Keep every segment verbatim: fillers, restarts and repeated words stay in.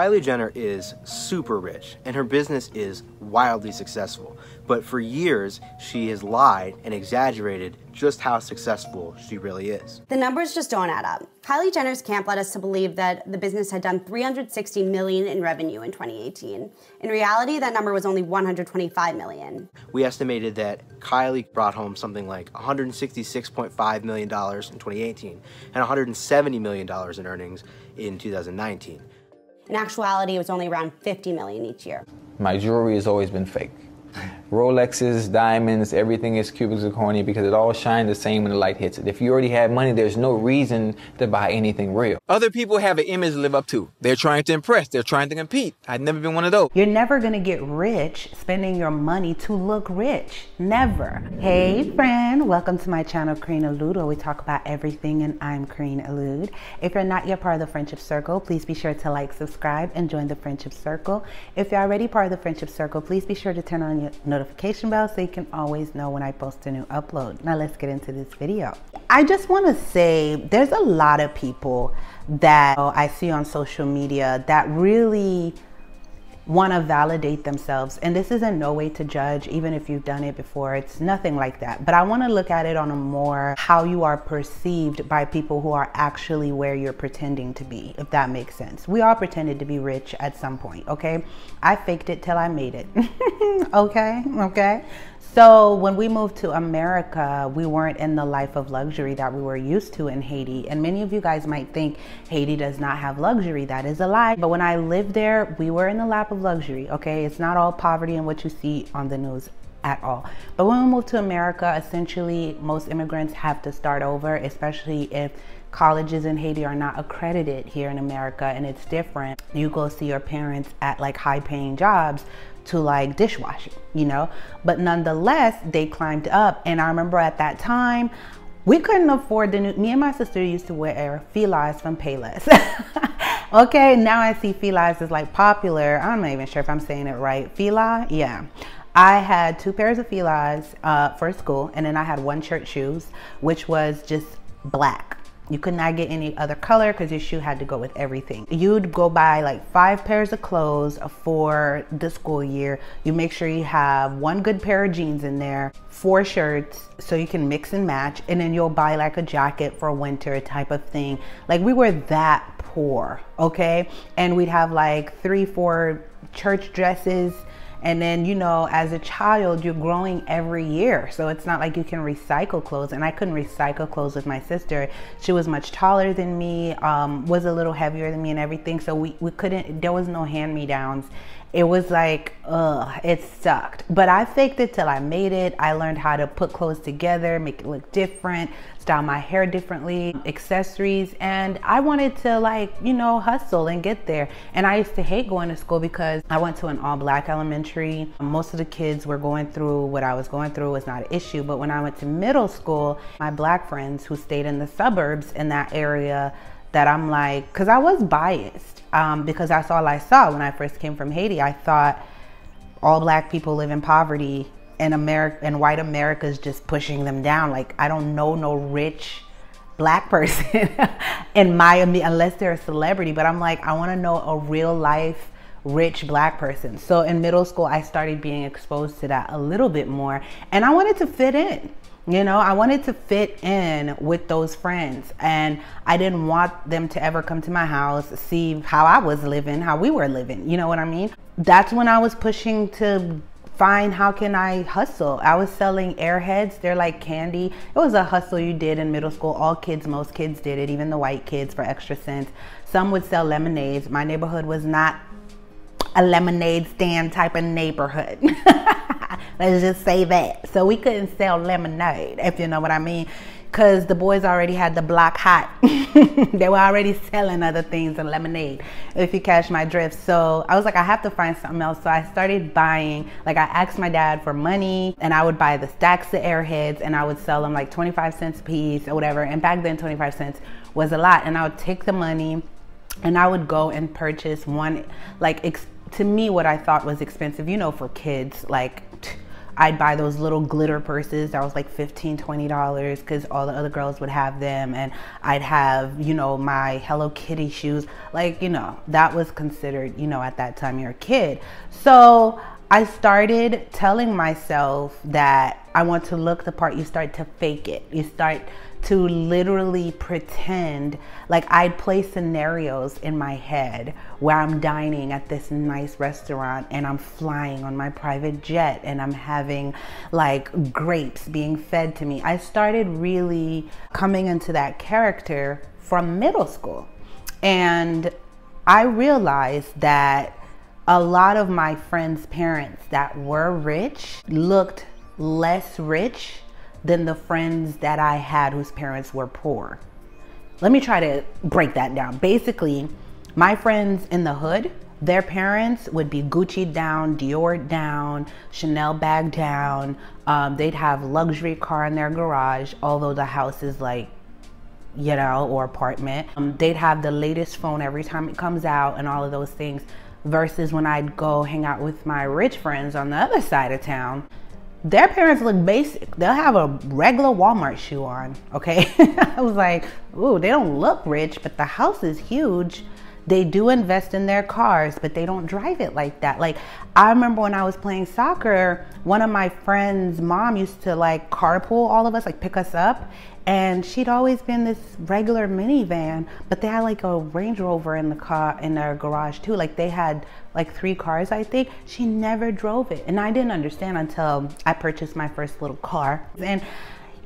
Kylie Jenner is super rich and her business is wildly successful, but for years she has lied and exaggerated just how successful she really is. The numbers just don't add up. Kylie Jenner's camp led us to believe that the business had done three hundred sixty million dollars in revenue in twenty eighteen. In reality, that number was only one hundred twenty-five million dollars. We estimated that Kylie brought home something like one hundred sixty-six point five million dollars in twenty eighteen and one hundred seventy million dollars in earnings in two thousand nineteen. In actuality, it was only around fifty million dollars each year. My jewelry has always been fake. Rolexes, diamonds, everything is cubic zirconia because it all shines the same when the light hits it. If you already have money, there's no reason to buy anything real. Other people have an image to live up to. They're trying to impress. They're trying to compete. I've never been one of those. You're never going to get rich spending your money to look rich. Never. Hey, friend. Welcome to my channel, Karine Alourde, where we talk about everything, and I'm Karine Alourde. If you're not yet part of the Friendship Circle, please be sure to like, subscribe, and join the Friendship Circle. If you're already part of the Friendship Circle, please be sure to turn on your notification bell so you can always know when I post a new upload. Now let's get into this video. I just want to say there's a lot of people that I see on social media that really want to validate themselves, and this is in no way to judge, even if you've done it before, it's nothing like that, but I want to look at it on a more how you are perceived by people who are actually where you're pretending to be, if that makes sense. We all pretended to be rich at some point, okay? I faked it till I made it. okay okay So when we moved to America, we weren't in the life of luxury that we were used to in Haiti. And many of you guys might think Haiti does not have luxury. That is a lie. But when I lived there, we were in the lap of luxury, okay? It's not all poverty and what you see on the news at all. But when we moved to America, essentially most immigrants have to start over, especially if colleges in Haiti are not accredited here in America, and it's different. You go see your parents at like high paying jobs to like dishwashing, you know, but nonetheless they climbed up. And I remember at that time we couldn't afford the new, me and my sister used to wear Fila's from Payless. Okay, now I see Fila's is like popular. I'm not even sure if I'm saying it right. Fila, yeah. I had two pairs of Fila's uh, for school, and then I had one church shoes, which was just black. You could not get any other color because your shoe had to go with everything. You'd go buy like five pairs of clothes for the school year. You make sure you have one good pair of jeans in there, four shirts so you can mix and match, and then you'll buy like a jacket for winter type of thing. Like we were that poor, okay? And we'd have like three, four church dresses. And then, you know, as a child, you're growing every year. So it's not like you can recycle clothes. And I couldn't recycle clothes with my sister. She was much taller than me, um, was a little heavier than me and everything. So we, we couldn't, there was no hand-me-downs. It was like, ugh, it sucked. But I faked it till I made it. I learned how to put clothes together, make it look different, style my hair differently, accessories. And I wanted to like, you know, hustle and get there. And I used to hate going to school because I went to an all black elementary. Most of the kids were going through what I was going through, was not an issue. But when I went to middle school, my black friends who stayed in the suburbs in that area, that I'm like, cause I was biased um, because that's all I saw when I first came from Haiti. I thought all black people live in poverty and America and white America is just pushing them down. Like I don't know no rich black person in Miami unless they're a celebrity, but I'm like, I wanna know a real life rich black person. So in middle school, I started being exposed to that a little bit more, and I wanted to fit in. You know, I wanted to fit in with those friends, and I didn't want them to ever come to my house, see how I was living, how we were living. You know what I mean? That's when I was pushing to find how can I hustle. I was selling Airheads. They're like candy. It was a hustle you did in middle school. All kids, most kids did it, even the white kids for extra cents. Some would sell lemonades. My neighborhood was not a lemonade stand type of neighborhood. Let's just say that. So we couldn't sell lemonade, if you know what I mean, because the boys already had the block hot. They were already selling other things than lemonade, if you catch my drift. So I was like, I have to find something else. So I started buying, like I asked my dad for money, and I would buy the stacks of Airheads, and I would sell them like twenty-five cents a piece or whatever. And back then twenty-five cents was a lot. And I would take the money and I would go and purchase one, like, to me, what I thought was expensive, you know, for kids, like I'd buy those little glitter purses that was like fifteen, twenty dollars because all the other girls would have them, and I'd have, you know, my Hello Kitty shoes. Like, you know, that was considered, you know, at that time you're a kid. So I started telling myself that I want to look the part. You start to fake it. You start to literally pretend. Like, I'd play scenarios in my head where I'm dining at this nice restaurant and I'm flying on my private jet and I'm having like grapes being fed to me. I started really coming into that character from middle school. And I realized that a lot of my friends' parents that were rich looked less rich than the friends that I had whose parents were poor. Let me try to break that down. Basically, my friends in the hood, their parents would be Gucci down, Dior down, Chanel bag down. Um, they'd have luxury car in their garage, although the house is like, you know, or apartment. Um, they'd have the latest phone every time it comes out and all of those things. Versus when I'd go hang out with my rich friends on the other side of town, their parents look basic. They'll have a regular Walmart shoe on, okay? I was like, ooh, they don't look rich, but the house is huge. They do invest in their cars, but they don't drive it like that. Like, I remember when I was playing soccer, one of my friend's mom used to like carpool all of us, like pick us up. And she'd always been this regular minivan, but they had like a Range Rover in the car in their garage too. Like, they had like three cars, I think. She never drove it. And I didn't understand until I purchased my first little car. And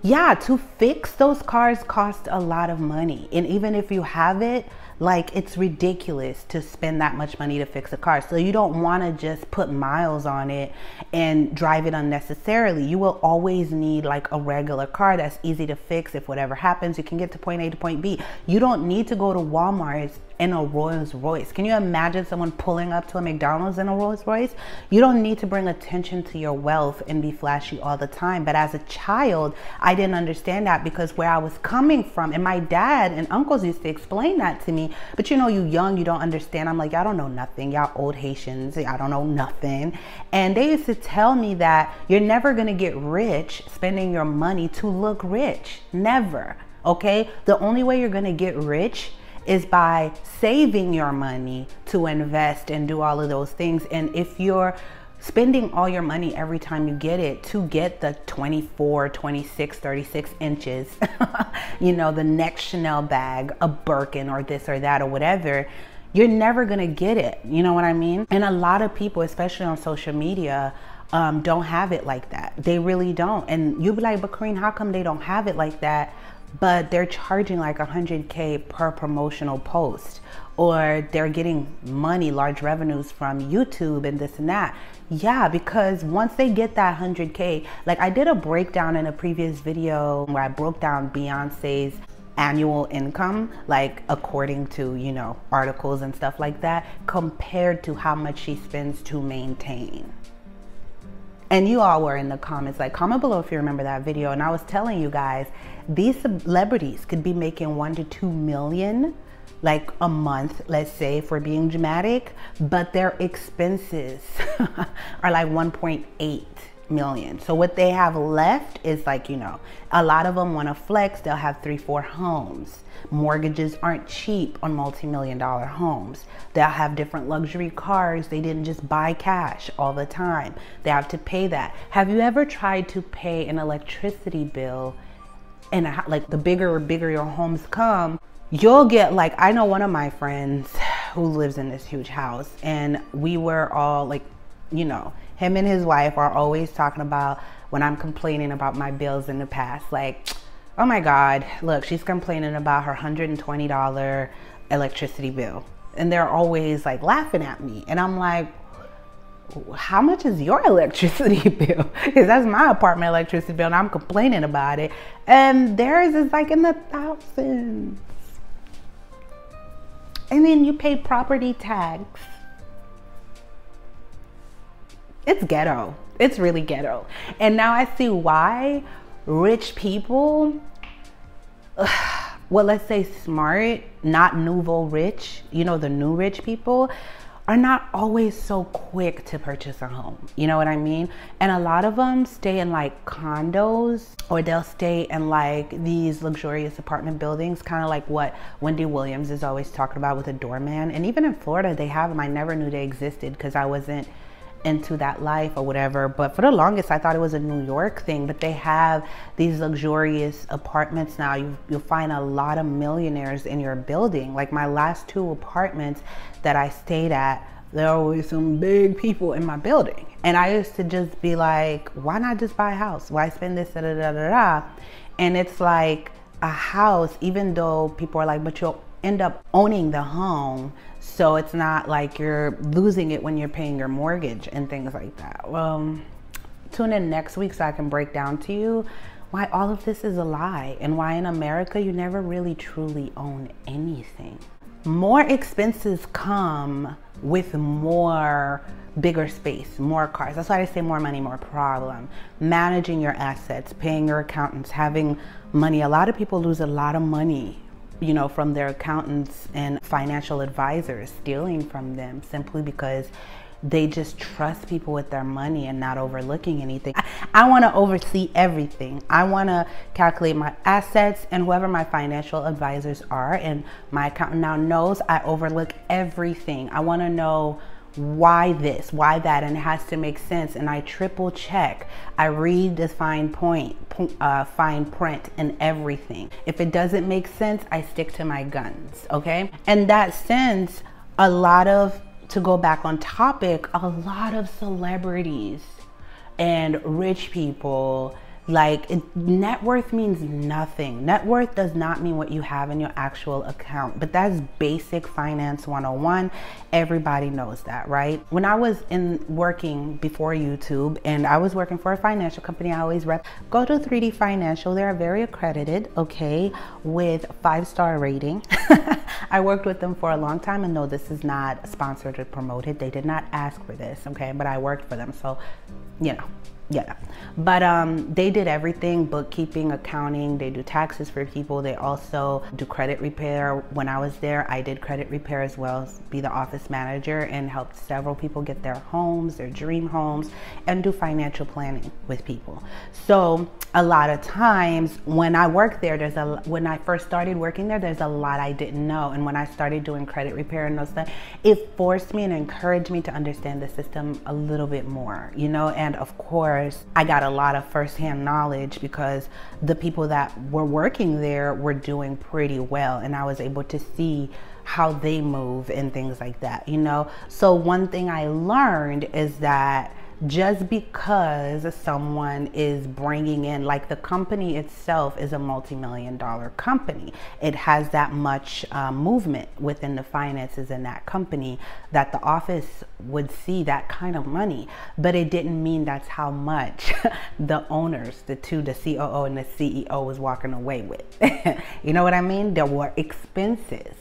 yeah, to fix those cars cost a lot of money. And even if you have it, like, it's ridiculous to spend that much money to fix a car. So you don't want to just put miles on it and drive it unnecessarily. You will always need like a regular car that's easy to fix. If whatever happens, you can get to point A to point B. You don't need to go to Walmart in a Rolls Royce. Can you imagine someone pulling up to a McDonald's in a Rolls Royce? You don't need to bring attention to your wealth and be flashy all the time. But as a child, I didn't understand that, because where I was coming from, and my dad and uncles used to explain that to me, but you know, you young, you don't understand. I'm like, y'all don't know nothing. Y'all old Haitians, y'all don't know nothing. And they used to tell me that you're never gonna get rich spending your money to look rich, never, okay? The only way you're gonna get rich is by saving your money to invest and do all of those things. And if you're spending all your money every time you get it to get the twenty-four, twenty-six, thirty-six inches, you know, the next Chanel bag, a Birkin or this or that or whatever, you're never gonna get it. You know what I mean? And a lot of people, especially on social media, um, don't have it like that. They really don't. And you'll be like, but Karine, how come they don't have it like that? But they're charging like one hundred K per promotional post, or they're getting money, large revenues from YouTube and this and that. Yeah, because once they get that one hundred K, like I did a breakdown in a previous video where I broke down Beyonce's annual income, like according to, you know, articles and stuff like that, compared to how much she spends to maintain. And you all were in the comments, like, comment below if you remember that video. And I was telling you guys, these celebrities could be making one to two million, like a month, let's say, for being dramatic, but their expenses are like one point eight million. So what they have left is like, you know, a lot of them want to flex. They'll have three, four homes. Mortgages aren't cheap on multi-million dollar homes. They'll have different luxury cars. They didn't just buy cash all the time. They have to pay that. Have you ever tried to pay an electricity bill? And like, the bigger or bigger your homes come, you'll get like, I know one of my friends who lives in this huge house, and we were all like, you know, him and his wife are always talking about when I'm complaining about my bills in the past, like, oh my God, look, she's complaining about her one hundred twenty dollar electricity bill. And they're always like laughing at me. And I'm like, how much is your electricity bill? Because that's my apartment electricity bill and I'm complaining about it. And theirs is like in the thousands. And then you pay property tax. It's ghetto. It's really ghetto. And now I see why rich people, well, let's say smart, not nouveau rich, you know, the new rich people are not always so quick to purchase a home. You know what I mean? And a lot of them stay in like condos, or they'll stay in like these luxurious apartment buildings, kind of like what Wendy Williams is always talking about with a doorman. And even in Florida, they have them. I never knew they existed because I wasn't into that life or whatever, but for the longest I thought it was a New York thing. But they have these luxurious apartments now. You, you'll find a lot of millionaires in your building. Like my last two apartments that I stayed at, there are always some big people in my building, and I used to just be like, why not just buy a house? Why spend this da da da da, da? And it's like a house, even though people are like, but you'll end up owning the home, so it's not like you're losing it when you're paying your mortgage and things like that. Well, tune in next week so I can break down to you why all of this is a lie, and why in America you never really truly own anything. More expenses come with more bigger space, more cars. That's why I say more money, more problem. Managing your assets, paying your accountants, having money. A lot of people lose a lot of money, you know, from their accountants and financial advisors, stealing from them simply because they just trust people with their money and not overlooking anything. I, I want to oversee everything. I want to calculate my assets, and whoever my financial advisors are and my accountant now knows I overlook everything. I want to know why this, why that, and it has to make sense. And I triple check. I read the fine point, uh, fine print in everything. If it doesn't make sense, I stick to my guns, okay? And that sends a lot of, to go back on topic, a lot of celebrities and rich people, like it, net worth means nothing. Net worth does not mean what you have in your actual account, but that's basic finance one oh one. Everybody knows that, right? When I was in working before YouTube, and I was working for a financial company, I always rep, go to three D Financial. They are very accredited, okay, with five-star rating. I worked with them for a long time, and no, this is not sponsored or promoted. They did not ask for this, okay, but I worked for them, so you know. Yeah, but um, they did everything, bookkeeping, accounting, they do taxes for people. They also do credit repair. When I was there, I did credit repair as well, be the office manager, and helped several people get their homes, their dream homes, and do financial planning with people. So a lot of times when I worked there, there's a, when I first started working there, there's a lot I didn't know. And when I started doing credit repair and those things, it forced me and encouraged me to understand the system a little bit more, you know, and of course, I got a lot of firsthand knowledge because the people that were working there were doing pretty well, and I was able to see how they move and things like that, you know. So one thing I learned is that just because someone is bringing in, like the company itself is a multi-million dollar company, it has that much uh, movement within the finances in that company that the office would see that kind of money, but it didn't mean that's how much the owners, the two, the C O O and the C E O was walking away with. You know what I mean? There were expenses.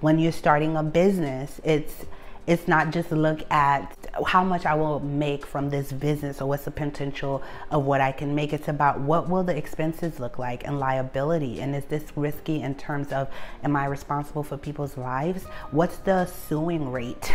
When you're starting a business, it's It's not just look at how much I will make from this business or what's the potential of what I can make. It's about what will the expenses look like and liability. And is this risky in terms of, am I responsible for people's lives? What's the suing rate?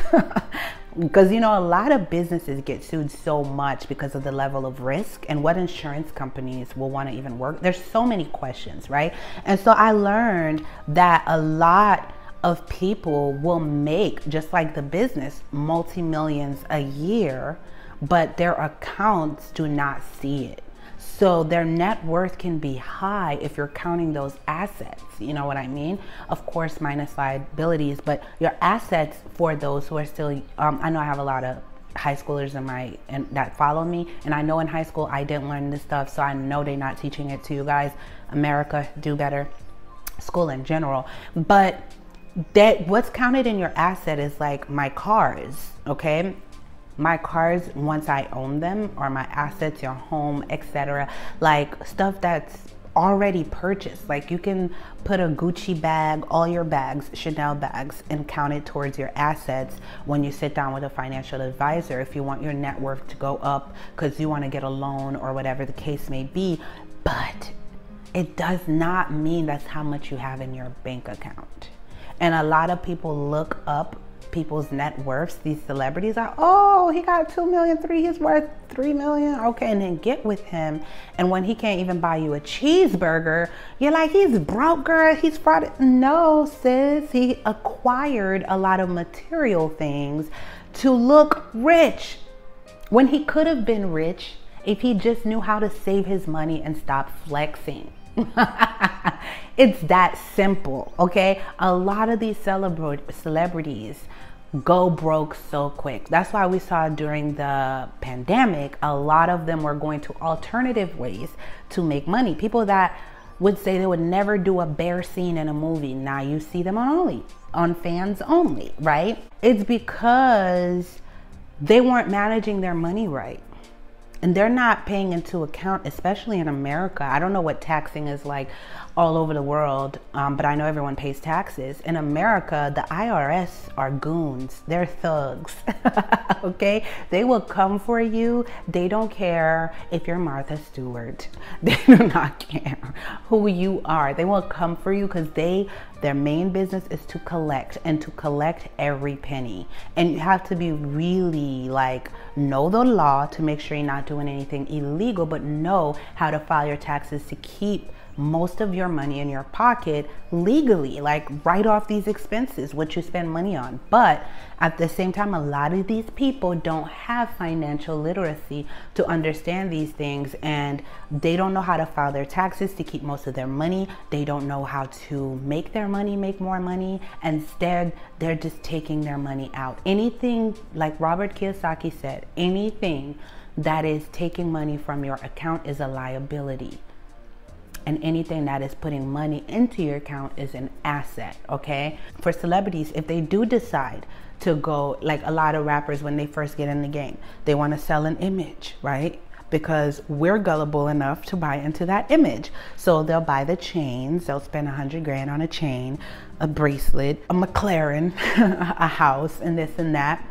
Because, you know, a lot of businesses get sued so much because of the level of risk and what insurance companies will want to even work. There's so many questions, right? And so I learned that a lot of people will make, just like the business, multi-millions a year, but their accounts do not see it. So their net worth can be high if you're counting those assets, you know what I mean? Of course, minus liabilities, but your assets for those who are still, um, I know I have a lot of high schoolers in my and that follow me, and I know in high school I didn't learn this stuff, so I know they're not teaching it to you guys. America, do better, school in general. But that what's counted in your asset is like my cars, okay? My cars, once I own them, or my assets, your home, et cetera. Like stuff that's already purchased. Like you can put a Gucci bag, all your bags, Chanel bags, and count it towards your assets when you sit down with a financial advisor. If you want your net worth to go up because you want to get a loan or whatever the case may be, but it does not mean that's how much you have in your bank account. And a lot of people look up people's net worths. These celebrities are, oh, he got two million, three, he's worth three million. Okay, and then get with him. And when he can't even buy you a cheeseburger, you're like, he's broke, girl, he's fraud. No, sis, he acquired a lot of material things to look rich when he could have been rich if he just knew how to save his money and stop flexing. It's that simple, okay? A lot of these celebrities go broke so quick. That's why we saw during the pandemic, a lot of them were going to alternative ways to make money. People that would say they would never do a bear scene in a movie, now you see them on only, on Fans Only, right? It's because they weren't managing their money right. And they're not paying into account, especially in America. I don't know what taxing is like all over the world, um, but I know everyone pays taxes. In America, the I R S are goons. They're thugs, okay? They will come for you. They don't care if you're Martha Stewart. They do not care who you are. They will come for you because they, their main business is to collect, and to collect every penny. And you have to be really like, know the law to make sure you're not doing anything illegal, but know how to file your taxes to keep most of your money in your pocket legally, like write off these expenses, what you spend money on. But at the same time, a lot of these people don't have financial literacy to understand these things, and they don't know how to file their taxes to keep most of their money. They don't know how to make their money, make more money. Instead, they're just taking their money out. Anything, like Robert Kiyosaki said, anything that is taking money from your account is a liability. And anything that is putting money into your account is an asset, okay? For celebrities, if they do decide to go, like a lot of rappers when they first get in the game, they want to sell an image, right? Because we're gullible enough to buy into that image. So they'll buy the chains, they'll spend a hundred grand on a chain, a bracelet, a McLaren, a house, and this and that.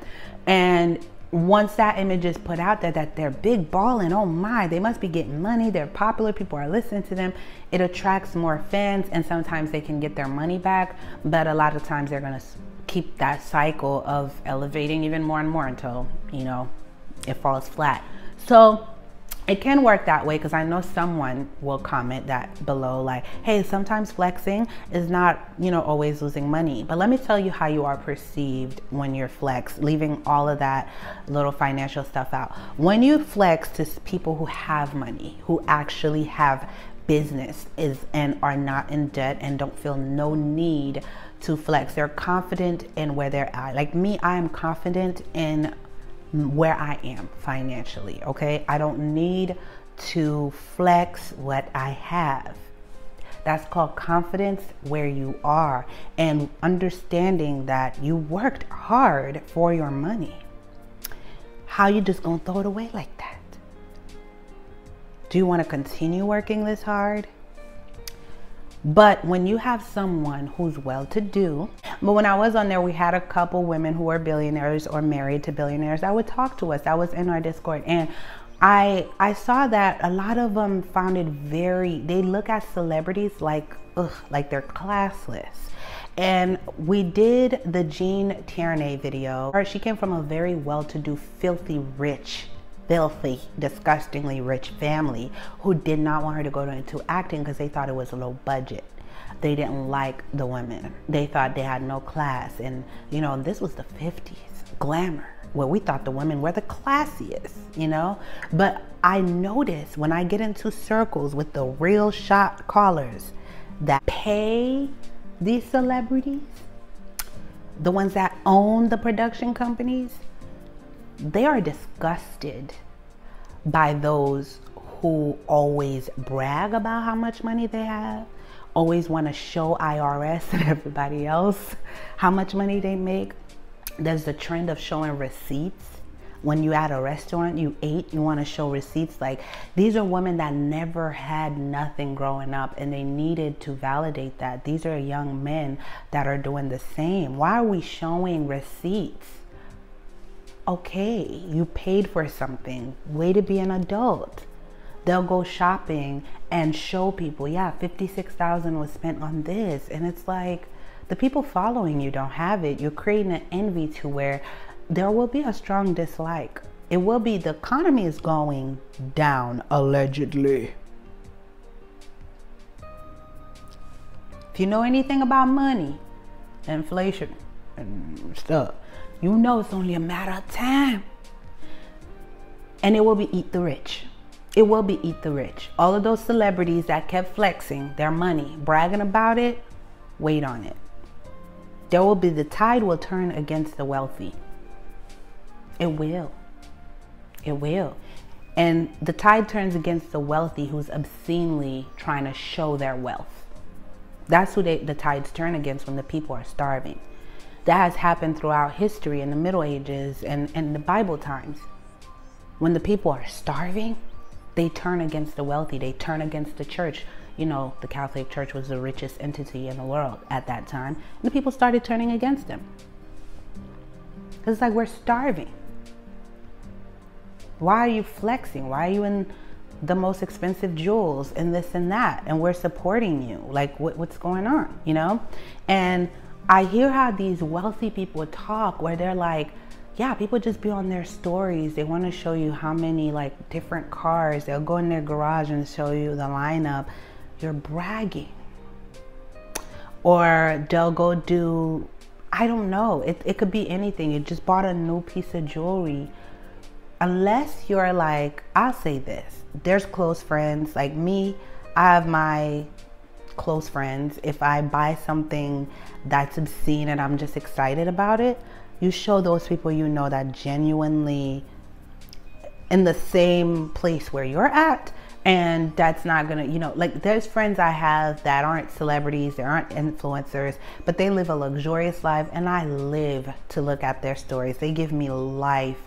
And once that image is put out there that they're big balling, oh my, they must be getting money, they're popular, people are listening to them, it attracts more fans, and sometimes they can get their money back, but a lot of times they're gonna keep that cycle of elevating even more and more until, you know, it falls flat. So it can work that way, because I know someone will comment that below, like, hey, sometimes flexing is not, you know, always losing money. But let me tell you how you are perceived when you're flex, leaving all of that little financial stuff out. When you flex to people who have money, who actually have business is and are not in debt and don't feel no need to flex, they're confident in where they're at. Like me, I am confident in where I am financially, okay? I don't need to flex what I have. That's called confidence where you are, and understanding that you worked hard for your money. How you just gonna throw it away like that? Do you want to continue working this hard? But when you have someone who's well-to-do, but when I was on there, we had a couple women who were billionaires or married to billionaires that would talk to us. That was in our Discord. And I I saw that a lot of them found it very, they look at celebrities like, ugh, like they're classless. And we did the Jean Tierney video. She came from a very well-to-do, filthy rich filthy, disgustingly rich family who did not want her to go into acting because they thought it was a low budget. They didn't like the women. They thought they had no class. And you know, this was the fifties, glamour, where we thought the women were the classiest, you know? But I notice when I get into circles with the real shot callers that pay these celebrities, the ones that own the production companies, they are disgusted by those who always brag about how much money they have, always want to show I R S and everybody else how much money they make. There's the trend of showing receipts. When you're at a restaurant, you ate, you want to show receipts. Like, these are women that never had nothing growing up, and they needed to validate that. These are young men that are doing the same. Why are we showing receipts? Okay, you paid for something, way to be an adult. They'll go shopping and show people, yeah, fifty-six thousand was spent on this. And it's like, the people following you don't have it, you're creating an envy to where there will be a strong dislike. It will be, the economy is going down, allegedly. If you know anything about money, inflation and stuff, you know it's only a matter of time. And it will be eat the rich. It will be eat the rich. All of those celebrities that kept flexing their money, bragging about it, wait on it. There will be, the tide will turn against the wealthy. It will. It will. And the tide turns against the wealthy who's obscenely trying to show their wealth. That's who they, the tides turn against when the people are starving. That has happened throughout history in the Middle Ages and, and the Bible times. When the people are starving, they turn against the wealthy. They turn against the church. You know, the Catholic Church was the richest entity in the world at that time. And the people started turning against them. Because it's like, we're starving. Why are you flexing? Why are you in the most expensive jewels and this and that? And we're supporting you. Like, what, what's going on, you know? And I hear how these wealthy people talk, where they're like, yeah, people just be on their stories. They want to show you how many like different cars. They'll go in their garage and show you the lineup. You're bragging. Or they'll go do, I don't know. It, it could be anything. You just bought a new piece of jewelry. Unless you're like, I'll say this, there's close friends. Like me, I have my close friends. If I buy something that's obscene and I'm just excited about it, you show those people you know that genuinely in the same place where you're at. And that's not gonna, you know, like there's friends I have that aren't celebrities, they aren't influencers, but they live a luxurious life and I live to look at their stories. They give me life.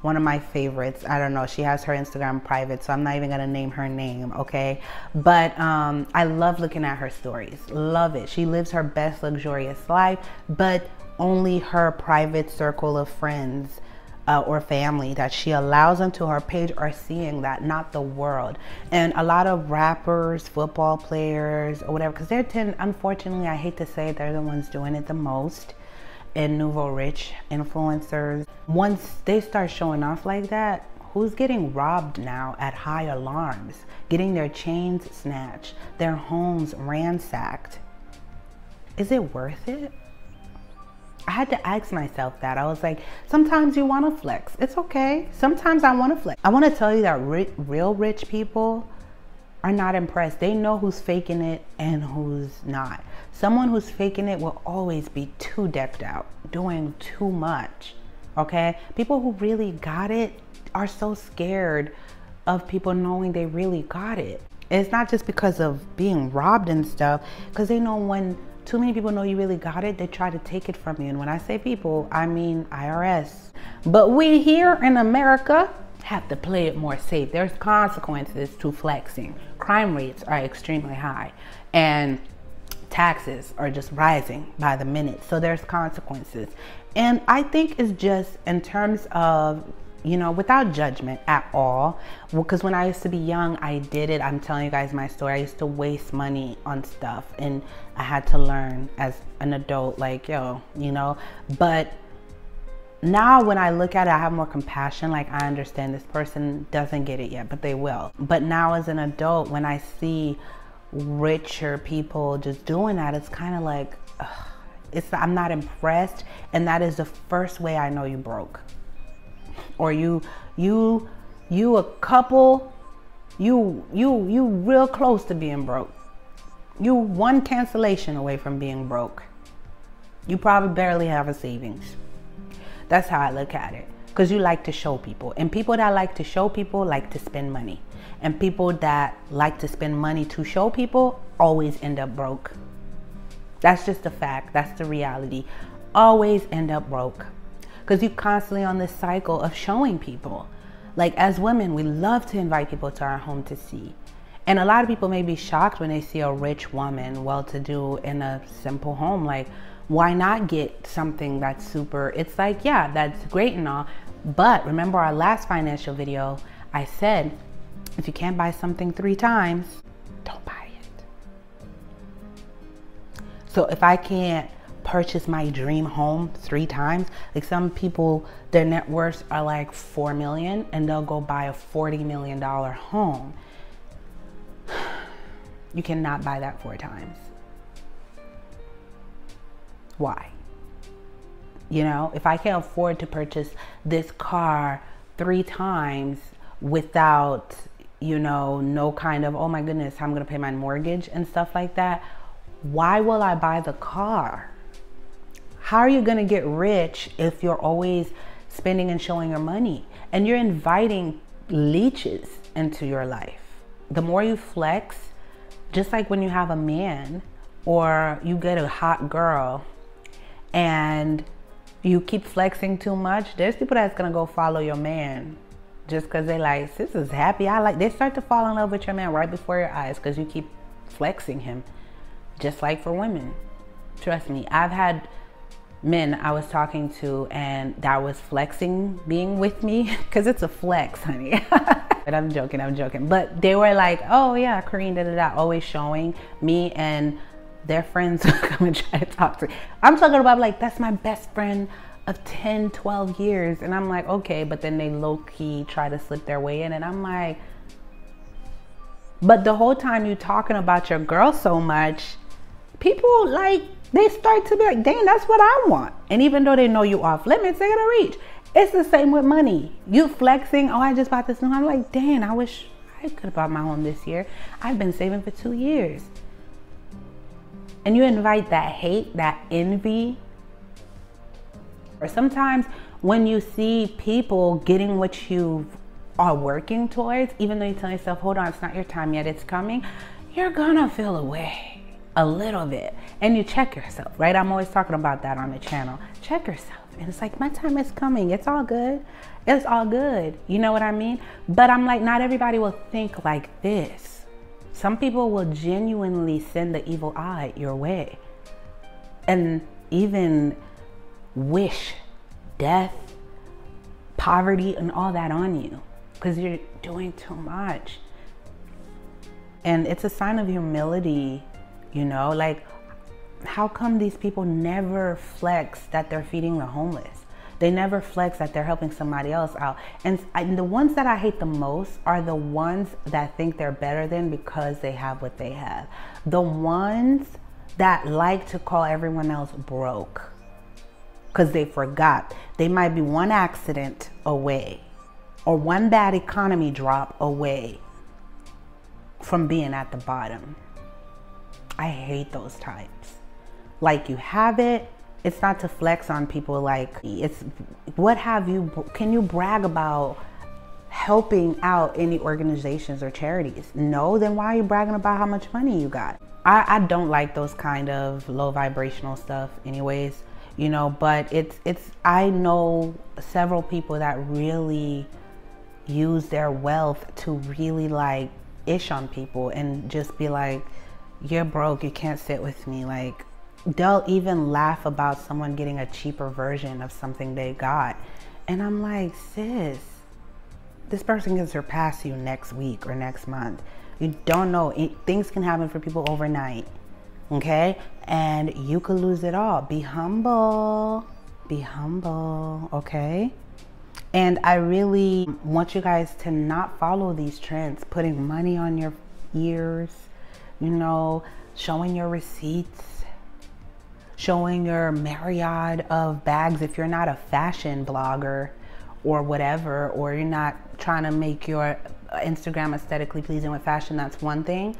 One of my favorites, I don't know, she has her Instagram private, so I'm not even gonna name her name, okay? But um, I love looking at her stories, love it. She lives her best luxurious life, but only her private circle of friends uh, or family that she allows onto her page are seeing that, not the world. And a lot of rappers, football players, or whatever, because they're ten, unfortunately, I hate to say it, they're the ones doing it the most. And nouveau rich influencers, once they start showing off like that, who's getting robbed now at high alarms, getting their chains snatched, their homes ransacked? Is it worth it? I had to ask myself that. I was like, sometimes you want to flex, it's okay. Sometimes I want to flex. I want to tell you that ri- real rich people are not impressed. They know who's faking it and who's not. Someone who's faking it will always be too decked out, doing too much, okay? People who really got it are so scared of people knowing they really got it. And it's not just because of being robbed and stuff, because they know when too many people know you really got it, they try to take it from you. And when I say people, I mean I R S. But we here in America have to play it more safe. There's consequences to flexing. Crime rates are extremely high. And taxes are just rising by the minute. So there's consequences. And I think it's just in terms of, you know, without judgment at all, because when I used to be young, I did it. I'm telling you guys my story. I used to waste money on stuff and I had to learn as an adult, like, yo, you know, but now when I look at it, I have more compassion. Like, I understand this person doesn't get it yet, but they will. But now as an adult, when I see richer people just doing that, it's kind of like, ugh, it's I'm not impressed. And that is the first way I know you broke, or you you you a couple, you you you real close to being broke, you one cancellation away from being broke, you probably barely have a savings. That's how I look at it, because you like to show people, and people that like to show people like to spend money. And people that like to spend money to show people always end up broke. That's just the fact. That's the reality. Always end up broke. Because you're constantly on this cycle of showing people. Like, as women, we love to invite people to our home to see. And a lot of people may be shocked when they see a rich woman, well-to-do, in a simple home. Like, why not get something that's super? It's like, yeah, that's great and all. But remember our last financial video, I said, if you can't buy something three times, don't buy it. So if I can't purchased my dream home three times. Like some people, their net worths are like four million and they'll go buy a forty million dollar home. You cannot buy that four times. Why? You know, if I can't afford to purchase this car three times without, you know, no kind of, oh my goodness, I'm gonna pay my mortgage and stuff like that, why will I buy the car? How are you gonna get rich if you're always spending and showing your money? And you're inviting leeches into your life. The more you flex, just like when you have a man or you get a hot girl and you keep flexing too much, there's people that's gonna go follow your man just because they like, sis is happy, I like, they start to fall in love with your man right before your eyes because you keep flexing him. Just like for women, trust me, I've had men I was talking to and that was flexing being with me, because it's a flex, honey. But I'm joking, I'm joking. But they were like, oh yeah, Karine, da da da, always showing me, and their friends would come and try to talk to me. I'm talking about like, that's my best friend of ten, twelve years. And I'm like, okay, but then they low-key try to slip their way in, and I'm like, but the whole time you talking about your girl so much, people, like, they start to be like, dang, that's what I want. And even though they know you off limits, they're gonna reach. It's the same with money. You flexing, oh, I just bought this new home. I'm like, dang, I wish I could have bought my home this year. I've been saving for two years. And you invite that hate, that envy. Or sometimes when you see people getting what you are working towards, even though you tell yourself, hold on, it's not your time yet, it's coming, you're gonna feel away. A little bit, and you check yourself, right? I'm always talking about that on the channel. Check yourself, and it's like, my time is coming, it's all good, it's all good, you know what I mean? But I'm like, not everybody will think like this. Some people will genuinely send the evil eye your way and even wish death, poverty, and all that on you because you're doing too much. And it's a sign of humility. You know, like, how come these people never flex that they're feeding the homeless? They never flex that they're helping somebody else out. And, and the ones that I hate the most are the ones that think they're better than because they have what they have. The ones that like to call everyone else broke because they forgot. They might be one accident away or one bad economy drop away from being at the bottom. I hate those types. Like, you have it, it's not to flex on people. Like, it's, what have you, can you brag about helping out any organizations or charities? No, then why are you bragging about how much money you got? I, I don't like those kind of low vibrational stuff anyways, you know, but it's, it's, I know several people that really use their wealth to really like ish on people and just be like, you're broke, you can't sit with me. Like, they'll even laugh about someone getting a cheaper version of something they got. And I'm like, sis, this person can surpass you next week or next month. You don't know, it, things can happen for people overnight, okay? And you could lose it all. Be humble, be humble, okay? And I really want you guys to not follow these trends, putting money on your ears, you know, showing your receipts, showing your myriad of bags. If you're not a fashion blogger or whatever, or you're not trying to make your Instagram aesthetically pleasing with fashion, that's one thing.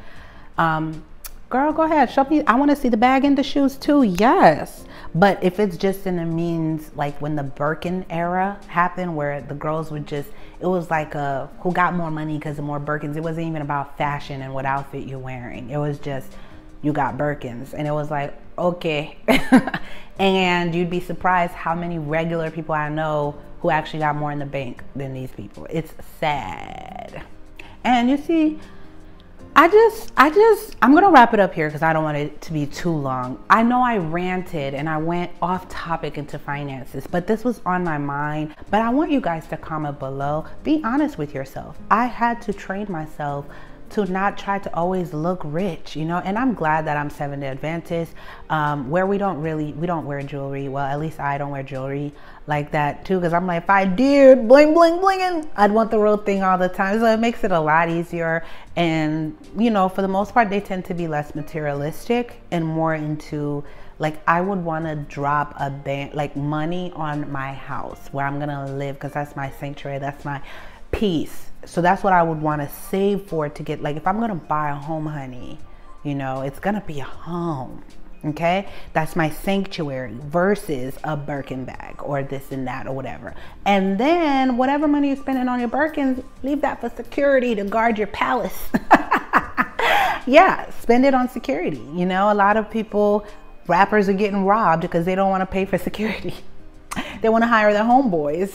Um, girl, go ahead, show me. I wanna see the bag and the shoes too, yes. But if it's just in the means, like when the Birkin era happened, where the girls would just, it was like a, who got more money because of more Birkins. It wasn't even about fashion and what outfit you're wearing. It was just, you got Birkins. And it was like, okay. And you'd be surprised how many regular people I know who actually got more in the bank than these people. It's sad. And you see, I just, I just, I'm gonna wrap it up here because I don't want it to be too long. I know I ranted and I went off topic into finances, but this was on my mind. But I want you guys to comment below. Be honest with yourself. I had to train myself to not try to always look rich, you know. And I'm glad that I'm Seventh Day Adventist, um, where we don't really, we don't wear jewelry. Well, at least I don't wear jewelry like that too, because I'm like, if I did bling bling blinging, I'd want the real thing all the time. So it makes it a lot easier. And you know, for the most part, they tend to be less materialistic and more into like, I would want to drop a band, like money on my house where I'm gonna live, because that's my sanctuary, that's my peace. So that's what I would want to save for, to get, like, if I'm gonna buy a home, honey, you know, it's gonna be a home. Okay, that's my sanctuary versus a Birkin bag or this and that or whatever. And then whatever money you're spending on your Birkins, leave that for security to guard your palace. Yeah, spend it on security. You know, a lot of people, rappers, are getting robbed because they don't want to pay for security. They want to hire their homeboys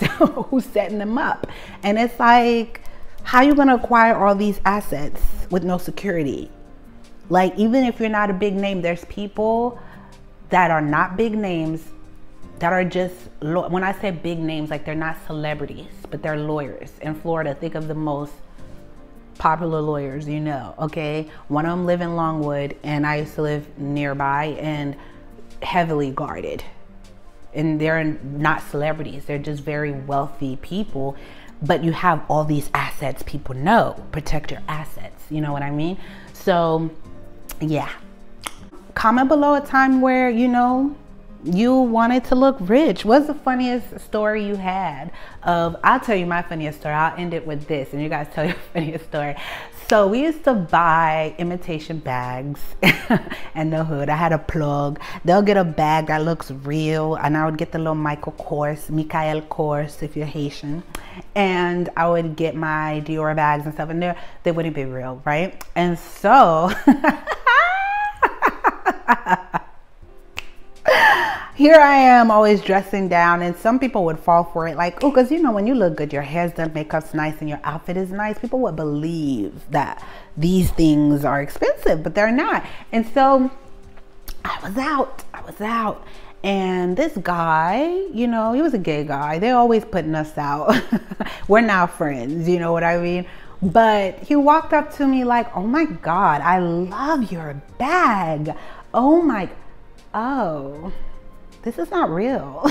who's setting them up. And it's like, how you going to acquire all these assets with no security? Like, even if you're not a big name, there's people that are not big names that are just, when I say big names, like they're not celebrities, but they're lawyers. In Florida, think of the most popular lawyers, you know, okay? One of them live in Longwood, and I used to live nearby, and heavily guarded. And they're not celebrities, they're just very wealthy people, but you have all these assets people know. Protect your assets, you know what I mean? So yeah, comment below a time where, you know, you wanted to look rich. What's the funniest story you had? Of, I'll tell you my funniest story. I'll end it with this, and you guys tell your funniest story. So we used to buy imitation bags in the hood. I had a plug. They'll get a bag that looks real, and I would get the little Michael Kors, Michael Kors, if you're Haitian. And I would get my Dior bags and stuff, and they they wouldn't be real, right? And so. Here I am, always dressing down, and some people would fall for it, like, oh, because you know, when you look good, your hair's done, makeup's nice, and your outfit is nice, people would believe that these things are expensive, but they're not. And so I was out, I was out, and this guy, you know, he was a gay guy. They're always putting us out. We're now friends, you know what I mean? But he walked up to me like, oh my God, I love your bag. Oh my, oh. This is not real.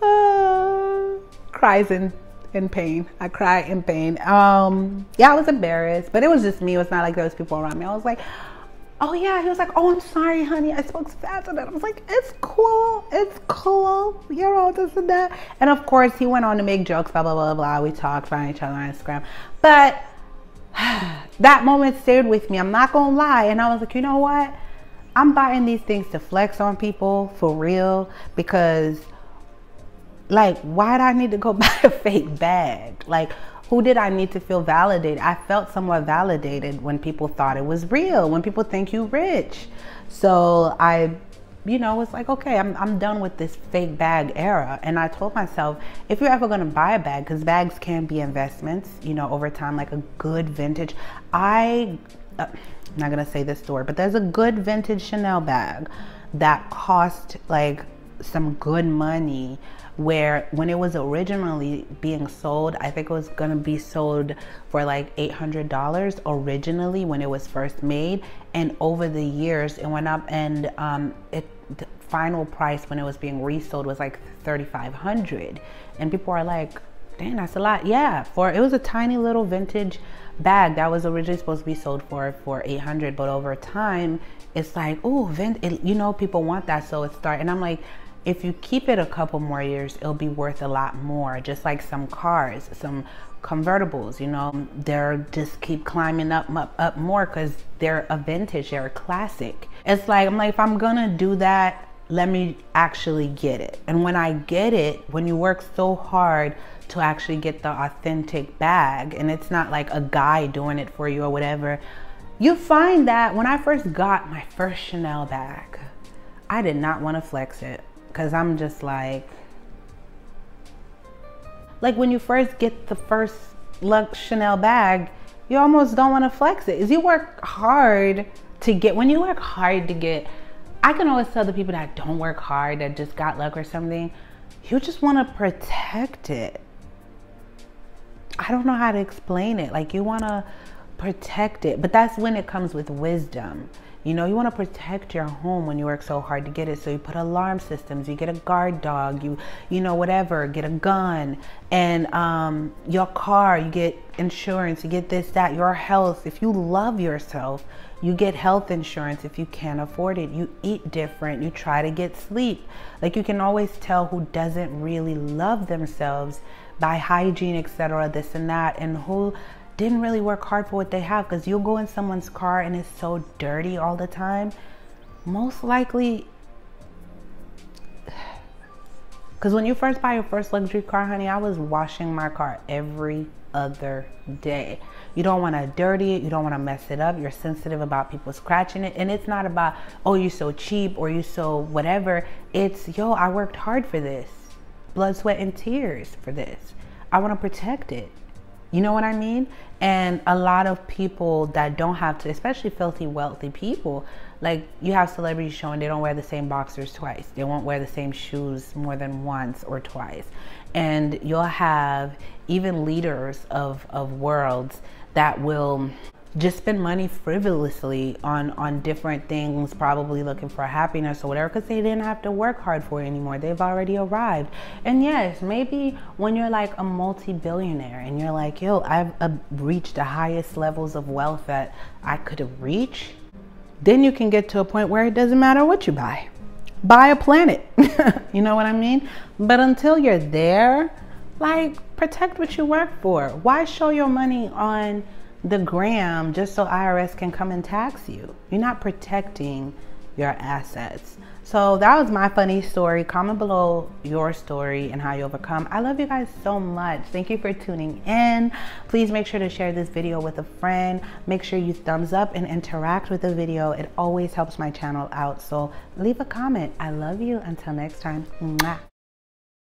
uh, cries in, in pain. I cry in pain. Um, yeah, I was embarrassed, but it was just me. It was not like there was people around me. I was like, oh yeah. He was like, oh, I'm sorry, honey. I spoke faster than that. I was like, it's cool. It's cool. You know, this and that. And of course he went on to make jokes, blah, blah, blah, blah. We talked, find each other on Instagram. But that moment stayed with me, I'm not gonna lie. And I was like, you know what, I'm buying these things to flex on people for real, because like, why did I need to go buy a fake bag? Like, who did I need to feel validated? I felt somewhat validated when people thought it was real, when people think you rich. So I, you know, it's like, okay, I'm, I'm done with this fake bag era. And I told myself, if you're ever gonna buy a bag, because bags can be investments, you know, over time, like a good vintage. I, uh, I'm not gonna say this story, but there's a good vintage Chanel bag that cost like some good money, where when it was originally being sold, I think it was gonna be sold for like eight hundred dollars originally when it was first made. And over the years, it went up, and um, it, the final price when it was being resold was like thirty-five hundred dollars. And people are like, dang, that's a lot. Yeah, for, it was a tiny little vintage bag that was originally supposed to be sold for for eight hundred dollars, but over time, it's like, oh, you know, people want that, so it started. And I'm like, if you keep it a couple more years, it'll be worth a lot more. Just like some cars, some convertibles, you know, they're just keep climbing up, up, up more, because they're a vintage, they're a classic. It's like, I'm like, if I'm gonna do that, let me actually get it. And when I get it, when you work so hard to actually get the authentic bag, and it's not like a guy doing it for you or whatever, you find that when I first got my first Chanel bag, I did not want to flex it. Cause I'm just like, like when you first get the first Lux Chanel bag, you almost don't want to flex it. Is you work hard to get, when you work hard to get, I can always tell the people that don't work hard, that just got luck or something, you just want to protect it. I don't know how to explain it. Like, you want to protect it, but that's when it comes with wisdom. You know, you want to protect your home when you work so hard to get it. So you put alarm systems, you get a guard dog, you, you know, whatever, get a gun, and um, your car, you get insurance, you get this, that, your health. If you love yourself, you get health insurance if you can't afford it. You eat different, you try to get sleep. Like, you can always tell who doesn't really love themselves by hygiene, et cetera, this and that, and who didn't really work hard for what they have. Because you'll go in someone's car and it's so dirty all the time, most likely, because when you first buy your first luxury car, honey, I was washing my car every other day. You don't want to dirty it, you don't want to mess it up, you're sensitive about people scratching it. And it's not about, oh, you're so cheap or you so whatever. It's, yo, I worked hard for this, blood, sweat, and tears for this. I want to protect it. You know what I mean? And a lot of people that don't have to, especially filthy, wealthy people, like, you have celebrities showing they don't wear the same boxers twice. They won't wear the same shoes more than once or twice. And you'll have even leaders of, of worlds that will just spend money frivolously on, on different things, probably looking for happiness or whatever, because they didn't have to work hard for it anymore. They've already arrived. And yes, maybe when you're like a multi-billionaire and you're like, yo, I've uh, reached the highest levels of wealth that I could reach, then you can get to a point where it doesn't matter what you buy. Buy a planet, you know what I mean? But until you're there, like, protect what you work for. Why show your money on the gram just so I R S can come and tax you? You're not protecting your assets. So that was my funny story. Comment below your story and how you overcome. I love you guys so much. Thank you for tuning in. Please make sure to share this video with a friend. Make sure you thumbs up and interact with the video. It always helps my channel out. So leave a comment. I love you. Until next time. Mwah.